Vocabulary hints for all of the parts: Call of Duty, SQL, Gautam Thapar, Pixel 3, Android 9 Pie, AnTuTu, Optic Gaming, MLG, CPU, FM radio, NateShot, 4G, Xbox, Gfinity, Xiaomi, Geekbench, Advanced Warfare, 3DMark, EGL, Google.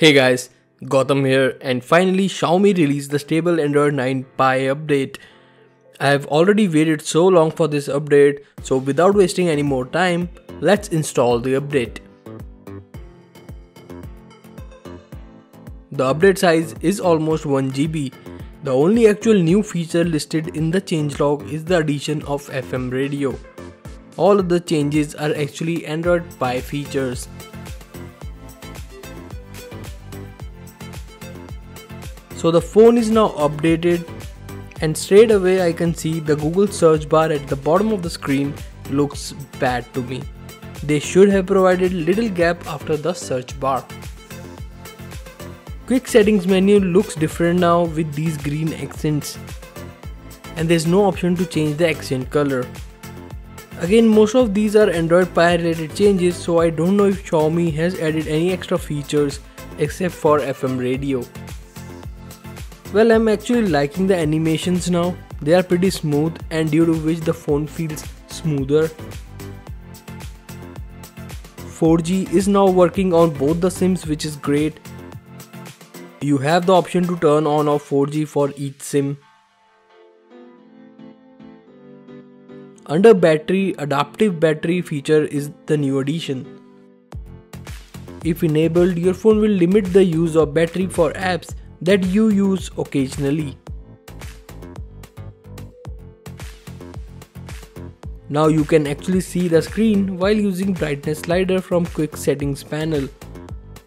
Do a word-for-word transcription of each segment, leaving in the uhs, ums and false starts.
Hey guys, Gautam here, and finally Xiaomi released the stable Android nine Pie update. I have already waited so long for this update, so without wasting any more time, let's install the update. The update size is almost one gigabyte. The only actual new feature listed in the changelog is the addition of F M radio. All of the changes are actually Android Pie features. So the phone is now updated, and straight away I can see the Google search bar at the bottom of the screen looks bad to me. They should have provided little gap after the search bar. Quick settings menu looks different now with these green accents, and there's no option to change the accent color. Again, most of these are Android Pie related changes, so I don't know if Xiaomi has added any extra features except for F M radio. Well, I'm actually liking the animations now. They are pretty smooth, and due to which the phone feels smoother. four G is now working on both the SIMs, which is great. You have the option to turn on or four G for each SIM. Under battery, adaptive battery feature is the new addition. If enabled, your phone will limit the use of battery for apps that you use occasionally. Now you can actually see the screen while using brightness slider from quick settings panel,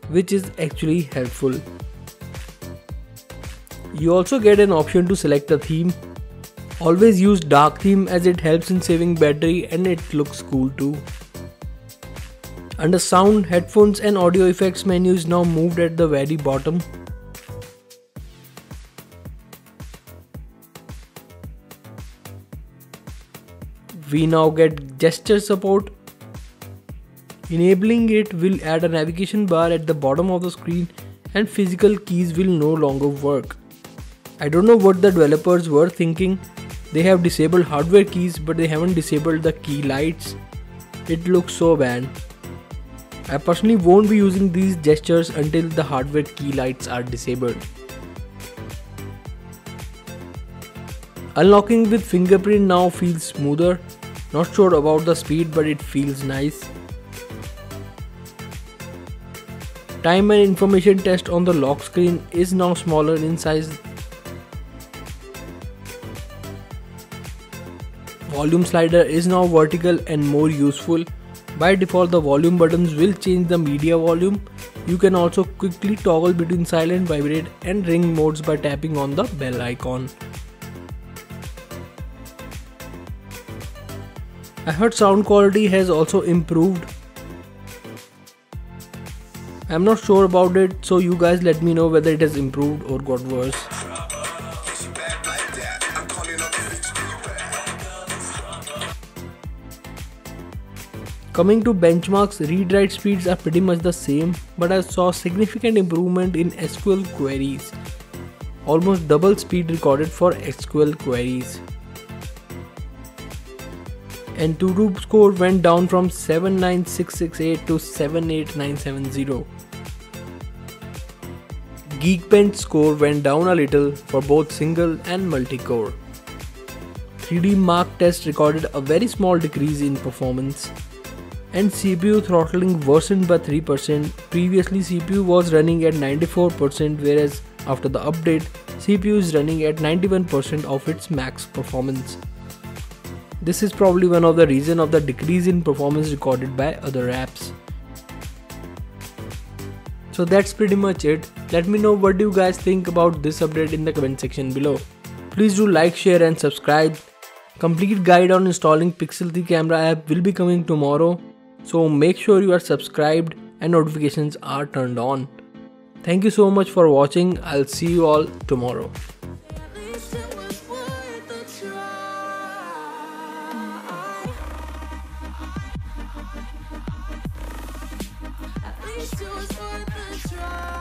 which is actually helpful. You also get an option to select a theme. Always use dark theme as it helps in saving battery, and it looks cool too. Under sound, headphones and audio effects menu is now moved at the very bottom. We now get gesture support. Enabling it will add a navigation bar at the bottom of the screen, and physical keys will no longer work. I don't know what the developers were thinking. They have disabled hardware keys, but they haven't disabled the key lights. It looks so bad. I personally won't be using these gestures until the hardware key lights are disabled. Unlocking with fingerprint now feels smoother. Not sure about the speed, but it feels nice. Time and information test on the lock screen is now smaller in size. Volume slider is now vertical and more useful. By default, the volume buttons will change the media volume. You can also quickly toggle between silent, vibrate and ring modes by tapping on the bell icon. I heard sound quality has also improved. I'm not sure about it, so you guys let me know whether it has improved or got worse. Coming to benchmarks, read-write speeds are pretty much the same, but I saw significant improvement in S Q L queries. Almost double speed recorded for S Q L queries. And AnTuTu score went down from seven nine six six eight to seven eight nine seven zero. Geekbench score went down a little for both single and multi-core. three D Mark test recorded a very small decrease in performance. And C P U throttling worsened by three percent. Previously C P U was running at ninety-four percent, whereas after the update C P U is running at ninety-one percent of its max performance. This is probably one of the reasons of the decrease in performance recorded by other apps. So that's pretty much it. Let me know what you guys think about this update in the comment section below. Please do like, share and subscribe. Complete guide on installing Pixel three camera app will be coming tomorrow. So make sure you are subscribed and notifications are turned on. Thank you so much for watching. I'll see you all tomorrow. At least it was worth a try.